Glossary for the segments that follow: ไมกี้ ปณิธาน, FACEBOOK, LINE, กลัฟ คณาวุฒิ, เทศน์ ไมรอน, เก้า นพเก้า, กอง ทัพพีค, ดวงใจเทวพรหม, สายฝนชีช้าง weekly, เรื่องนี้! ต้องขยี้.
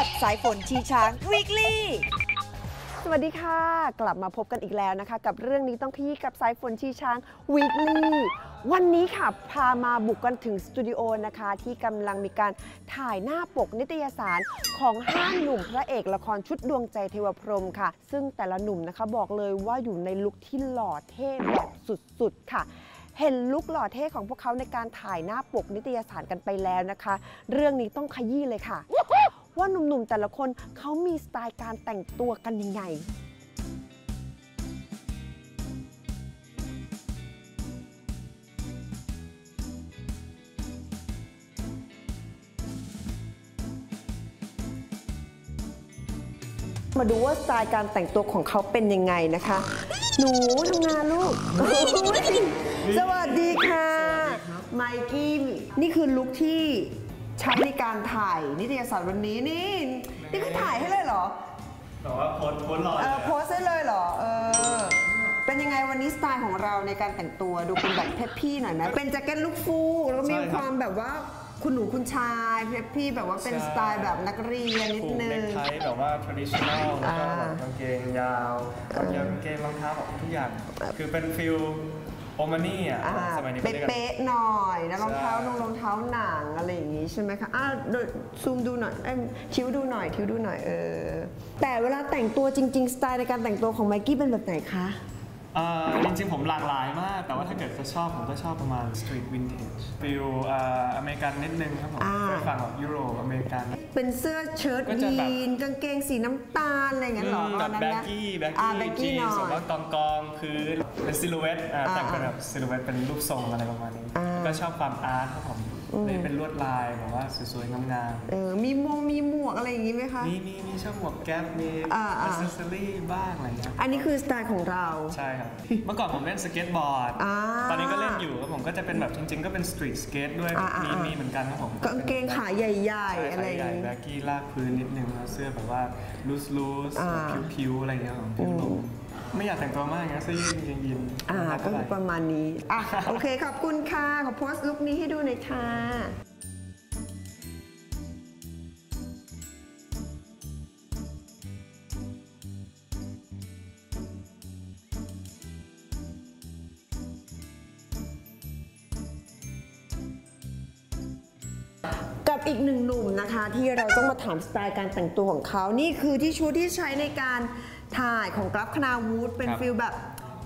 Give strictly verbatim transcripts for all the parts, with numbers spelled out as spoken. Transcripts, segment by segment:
กับสายฝนชีช้าง weekly สวัสดีค่ะกลับมาพบกันอีกแล้วนะคะกับเรื่องนี้ต้องขี้กับสายฝนชีช้าง weekly วันนี้ค่ะพามาบุกกันถึงสตูดิโอนะคะที่กำลังมีการถ่ายหน้าปกนิตยสารของห้าหนุ่มพระเอกละครชุดดวงใจเทวพรหมค่ะซึ่งแต่ละหนุ่มนะคะบอกเลยว่าอยู่ในลุคที่หล่อเท่แบบสุดๆค่ะเห็นลุคหล่อเท่ของพวกเขาในการถ่ายหน้าปกนิตยสารกันไปแล้วนะคะเรื่องนี้ต้องขยี้เลยค่ะว่าหนุ่มๆแต่ละคนเขามีสไตล์การแต่งตัวกันยังไงมาดูว่าสไตล์การแต่งตัวของเขาเป็นยังไงนะคะหนูทำงานลูกสวัสดีค่ะไมกี้นี่คือลุคที่ใช้ในการถ่ายนิตยสารวันนี้นี่นี่คือถ่ายให้เลยเหรอแต่ว่าโพสโพสลอยเออโพสให้เลยเหรอเออเป็นยังไงวันนี้สไตล์ของเราในการแต่งตัวดูเป็นแบบเพปปี้หน่อยไหมเป็นแจ็คเก็ตลูกฟูแล้วมีความแบบว่าคุณหนูคุณชายเพปปี้แบบว่าเป็นสไตล์แบบนักเรียนนิดนึงเน็กไทแบบว่า traditional แล้วก็กางเกงยาวกางเกงรองเท้าแบบทุกอย่างคือเป็นฟิลโอมานี่อ่ะสมัยนี้เป๊ะๆหน่อยนะรองเท้านงรองเท้าหนังอะไรอย่างงี้ใช่ไหมคะอ่ะซูมดูหน่อยคิ้วดูหน่อยคิ้วดูหน่อยเออแต่เวลาแต่งตัวจริงๆสไตล์ในการแต่งตัวของไมกี้เป็นแบบไหนคะอ่าจริงๆผมหลากหลายมากแต่ว่าถ้าเกิดจะชอบผมก็ชอบประมาณสตรีทวินเทจฟิลอ่าอเมริกันนิดนึงครับผมไปฟังแบบยุโรปอเมริกันเป็นเสื้อเชิ้ตยีนกางเกงสีน้ำตาลอะไรอย่างเงี้ยหรอแบบแบกกี้แบกกี้จีนสมมติกองกองคือเป็นซิลูเอตแต่งเป็นแบบซิลูเอตเป็นรูปทรงอะไรประมาณนี้ก็ชอบความอาร์ตครับผมเลยเป็นลวดลายแบบว่าสวยๆงามๆเออมีมงมีหมวกอะไรอย่างงี้ไหมคะมีมีมีชอบหมวกแก๊ปมีอัซเซสซอรี่บ้างอะไรอย่างเงี้ยอันนี้คือสไตล์ของเราใช่ครับเมื่อก่อนผมเล่นสเก็ตบอร์ดตอนนี้ก็เล่นอยู่ครับผมก็จะเป็นแบบจริงๆก็เป็นสตรีทสเก็ตด้วยมีมีเหมือนกันครับผมกางเกงขาใหญ่ๆอะไรอย่างเงี้ยแบกกี้ลากพื้นนิดนึงแล้วเสื้อแบบว่าลูซลูซผิวๆอะไรอย่างเงี้ยของผิวลมไม่อยากแต่งตัวมากนะเสื้อยืดกางเกงยีนอ่าก็ประมาณนี้อ่ะโอเคขอบคุณค่ะขอโพสต์ลุคนี้ให้ดูหน่อยค่ะกับอีกหนึ่งหนุ่มนะคะที่เราต้องมาถามสไตล์การแต่งตัวของเขานี่คือที่ชุดที่ใช้ในการถ่ายของกราฟคณาวุฒิเป็นฟิลแบบ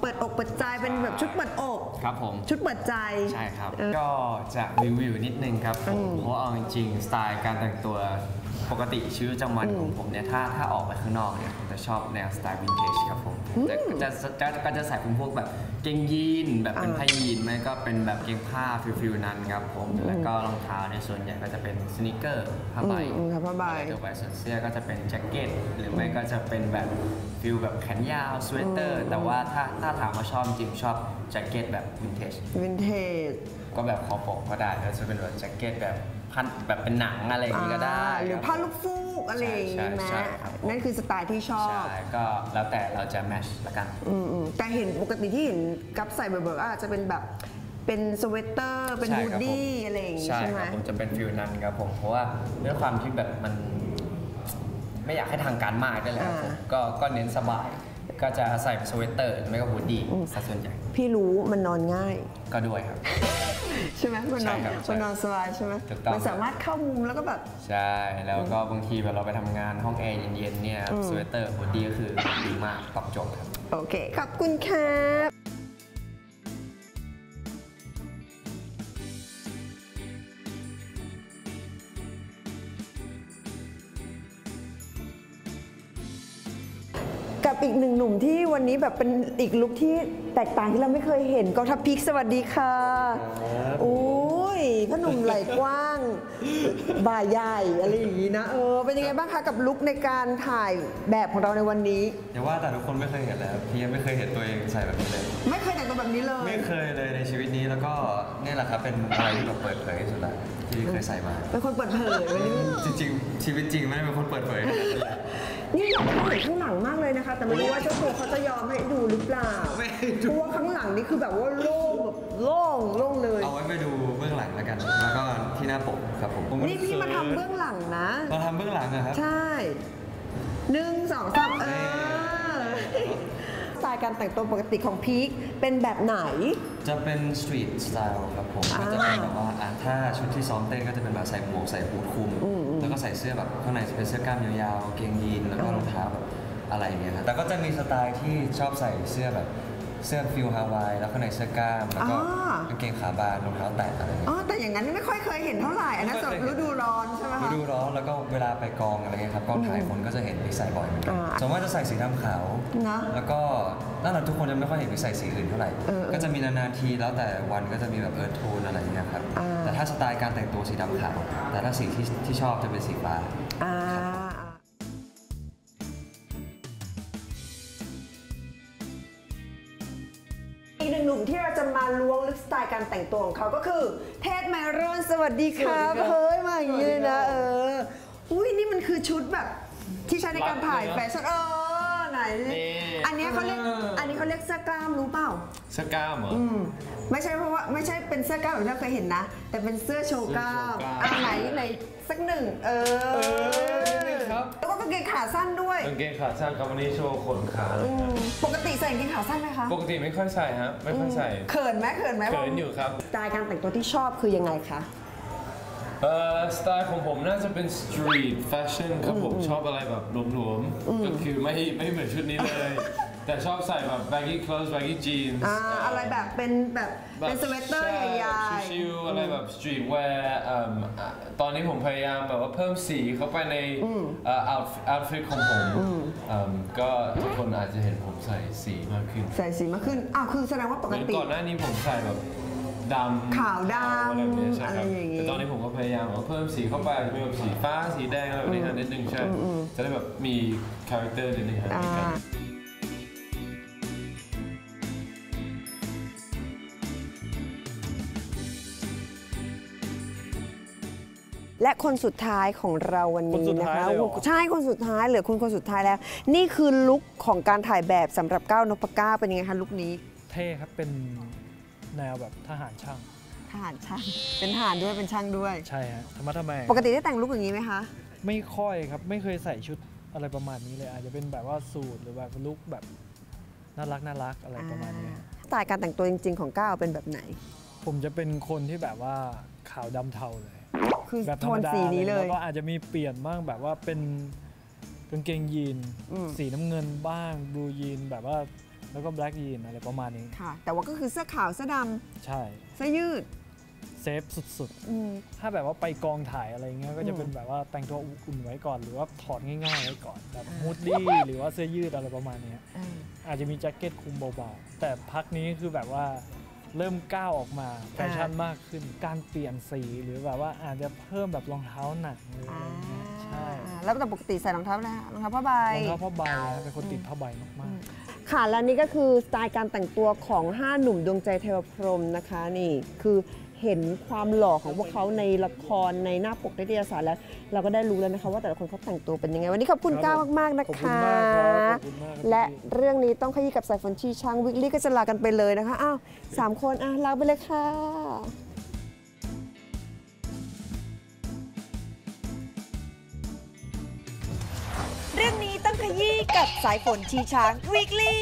เปิดอกเปิดใจเป็นแบบชุดเปิดอกครับผมชุดเปิดใจใช่ครับก็จะรีวิวนิดนึงครับผมเพราะเอาจริงๆสไตล์การแต่งตัวปกติชีวิตประจำวันของผมเนี่ยถ้าถ้าออกไปข้างนอกเนี่ยผมจะชอบแนวสไตล์วินเทจครับผมจะจะจะก็จะใส่พวกแบบเกงยีนแบบเป็นผ้ายีนไม่ก็เป็นแบบเกงผ้าฟิลฟิลนั้นครับผมแล้วก็รองเท้าในส่วนใหญ่ก็จะเป็นสนิเกอร์ผ้าใบผ้าใบตัวใบส่วนเสื้อก็จะเป็นแจ็คเก็ตหรือไม่ก็จะเป็นแบบฟิลแบบแขนยาวสเวตเตอร์แต่ว่าถ้าถ้าถามว่าชอบจริงชอบแจ็คเก็ตแบบวินเทจวินเทจก็แบบคอปกก็ได้แล้วจะเป็นแบบแจ็คเก็ตแบบแบบเป็นหนังอะไรอย่างนี้ก็ได้หรือผ้าลูกฟูกอะไรอย่างนี้นะนั่นคือสไตล์ที่ชอบก็แล้วแต่เราจะแมชละกันแต่เห็นปกติที่เห็นกับใส่เบอร์ๆอาจจะเป็นแบบเป็นสเวตเตอร์เป็นฮูดดี้อะไรอย่างนี้ใช่ไหมผมจะเป็นฟิลนั้นครับผมเพราะว่าด้วยความที่แบบมันไม่อยากให้ทางการมากด้วยแหละผมก็เน้นสบายก็จะใส่สเวตเตอร์ไม่ก็ฮูดดี้สัดส่วนใหญ่พี่รู้มันนอนง่ายก็ด้วยครับใช่ไหมมันนอนมันนอนสบายใช่ไหมมันสามารถเข้ามุมแล้วก็แบบใช่แล้วก็บางทีแบบเราไปทำงานห้องแอร์เย็นๆเนี่ยสเวตเตอร์ฮูดดี้ก็คือดีมากตอบโจทย์ครับโอเคขอบคุณครับกับอีกหนึ่งหนุ่มที่วันนี้แบบเป็นอีกลุคที่แตกต่างที่เราไม่เคยเห็นกองทัพพีคสวัสดีค่ะอุ้ยพ่อหนุ่มไหล่กว้างบ่าใหญ่อะไรอย่างนี้นะเออเป็นยังไงบ้างคะกับลุคในการถ่ายแบบของเราในวันนี้อย่าว่าแต่ทุกคนไม่เคยเห็นแล้วพี่ยังไม่เคยเห็นตัวเองใส่แบบนี้เลยไม่เคยแต่งตัวแบบนี้เลยไม่เคยเลยในชีวิตนี้แล้วก็นี่แหละครับเป็นอะไรที่แบบเปิดเผยที่สุดเลยที่เคยใส่มาเป็นคนเปิดเผยวันนี้จริงๆชีวิตจริงไม่ได้เป็นคนเปิดเผยนี่อยากให้เห็นข้างหลังมากเลยนะคะแต่ไม่รู้ว่าเจ้าตัวเขาจะยอมให้ดูหรือเปล่าเพราะว่าข้างหลังนี่คือแบบว่าโล่งแบบโล่งโล่งเลยเอาไว้ไปดูเบื้องหลังแล้วกันแล้วก็ที ที่หน้าปกครับผมนี่พี่มาทำเบื้องหลังนะมาทำเบื้องหลังนะครับใช่หนึ่งสองสามเออสไตล์การแต่งตัวปกติของพีคเป็นแบบไหนจะเป็นสตรีทสไตล์ครับผมก็จะเป็นแบบว่าถ้าชุดที่ซ้อมเต้นก็จะเป็นแบบใส่หมวกใส่ฮู้ดคลุมแล้วก็ใส่เสื้อแบบข้างในเป็นเสื้อกล้ามยาวๆเกงยีนแล้วก็รองเท้าแบบอะไรอย่างเงี้ยครับแต่ก็จะมีสไตล์ที่ชอบใส่เสื้อแบบเสื้อฟิลฮาวายแล้วข้างในเสื้อกล้ามแล้วก็กางเกงขาบานรองเท้าแตะอะไรอย่างเงี้ยอ๋อแต่อย่างนั้นไม่ค่อยเคยเห็นเท่าไหร่อันนั้นฤดูร้อนใช่ไหมคะฤดูร้อนแล้วก็เวลาไปกองอะไรเงี้ยครับกองถ่ายคนก็จะเห็นมีใส่บ่อยเหมือนกันส่วนมากจะใส่สีดำขาวนะแล้วก็นั่นแหละทุกคนจะไม่ค่อยเห็นมีใส่สีอื่นเท่าไหร่ก็จะมีนานๆทีแล้วแต่วันก็จะมีแบบเอิร์ธโทนอะไรเงี้ยครับแต่ถ้าสไตล์การแต่งตัวสีดำขาวแต่ถ้าสีที่ที่ชอบจะเป็นสีฟ้าอีกหนึ่งหนุ่มที่เราจะมาล้วงลึกสไตล์การแต่งตัวของเขาก็คือเทศไมรอนสวัสดีครับเฮ้ยมาอย่างนี้เลยนะเอออุ้ยนี่มันคือชุดแบบที่ใช้ในการถ่ายแฟชั่นเออไหนอันนี้เขาเรียกอันนี้เขาเรียกเสื้อกล้ามรู้เปล่าเสื้อกล้ามเหรอไม่ใช่เพราะว่าไม่ใช่เป็นเสื้อกล้ามที่เราเคยเห็นนะแต่เป็นเสื้อโชว์กล้ามอันไหนไหนสักหนึ่งเออแล้วก็กางเกงขาสั้นด้วยกางเกงขาสั้นครับวันนี้โชว์ขนขาปกติใส่กางเกงขาสั้นไหมคะปกติไม่ค่อยใส่ฮะไม่ค่อยใส่เขินไหมเขินไหมเขินอยู่ครับสไตล์การแต่งตัวที่ชอบคือยังไงคะเอ่อสไตล์ของผมน่าจะเป็นสตรีทแฟชั่นครับผมชอบอะไรแบบหลวมๆก็คือไม่ไม่เหมือนชุดนี้เลยแต่ชอบใส่แบบ baggy clothes baggy jeans อะไรแบบเป็นแบบเป็นสเวตเตอร์ใหญ่ๆชิวๆอะไรแบบ street wear ตอนนี้ผมพยายามแบบว่าเพิ่มสีเข้าไปใน outfit ของผมก็ทุกคนอาจจะเห็นผมใส่สีมากขึ้นใส่สีมากขึ้นอ้าวคือแสดงว่าปกติก่อนหน้านี้ผมใส่แบบดำขาวดำอะไรอย่างเงี้ยใช่ครับแต่ตอนนี้ผมก็พยายามเพิ่มสีเข้าไปจะมีแบบสีฟ้าสีแดงอะไรแบบนี้นิดนึงใช่จะได้แบบมีคาแรคเตอร์นิดนึงครับและคนสุดท้ายของเราวันนี้นะคะใช่คนสุดท้ายเหลือคุณคนสุดท้ายแล้วนี่คือลุคของการถ่ายแบบสำหรับก้าวนพก้าวเป็นยังไงคะลุคนี้เท่ครับเป็นแนวแบบทหารช่างทหารช่างเป็นทหารด้วยเป็นช่างด้วยใช่ฮะทำไมทำไมปกติได้แต่งลุคอย่างนี้ไหมคะไม่ค่อยครับไม่เคยใส่ชุดอะไรประมาณนี้เลยอาจจะเป็นแบบว่าสูทหรือแบบลุคแบบน่ารักน่ารักอะไรประมาณนี้สไตล์การแต่งตัวจริงๆของก้าวเป็นแบบไหนผมจะเป็นคนที่แบบว่าขาวดำเทาเลยแบบโทนสีนี้เลยแล้วก็อาจจะมีเปลี่ยนบ้างแบบว่าเป็นกางเกงยีนสีน้ำเงินบ้างบลูยีนแบบว่าแล้วก็แบล็กยีนอะไรประมาณนี้ค่ะแต่ว่าก็คือเสื้อขาวเสื้อดำใช่เสื้อยืดเซฟสุดๆถ้าแบบว่าไปกองถ่ายอะไรเงี้ยก็จะเป็นแบบว่าแต่งตัวอุ่นไว้ก่อนหรือว่าถอดง่ายๆไว้ก่อนแบบฮูดดี้หรือว่าเสื้อยืดอะไรประมาณนี้อาจจะมีแจ็คเก็ตคลุมเบาๆแต่พักนี้คือแบบว่าเริ่มก้าวออกมาแฟชั่นมากขึ้นการเปลี่ยนสีหรือแบบว่าอาจจะเพิ่มแบบรองเท้าหนักหรืออะไรเงี้ยใช่แล้วแต่ปกติใส่รองเท้าแล้วรองเท้าผ้าใบรองเท้าผ้าใบเป็นคนติดผ้าใบมากๆค่ะและนี่ก็คือสไตล์การแต่งตัวของห้าหนุ่มดวงใจเทวพรหมนะคะนี่คือเห็นความหล่อของพวกเขาในละครในหน้าปกนิตยสารแล้วเราก็ได้รู้แล้วนะคะว่าแต่ละคนเขาแต่งตัวเป็นยังไงวันนี้ขอบคุณก้าวมากๆนะคะและเรื่องนี้ต้องขยี้กับสายฝนชีช้าง weekly ก็จะลากันไปเลยนะคะอ้าวสามคนอ่ะลาไปเลยค่ะเรื่องนี้ต้องขยี้กับสายฝนชีช้าง weekly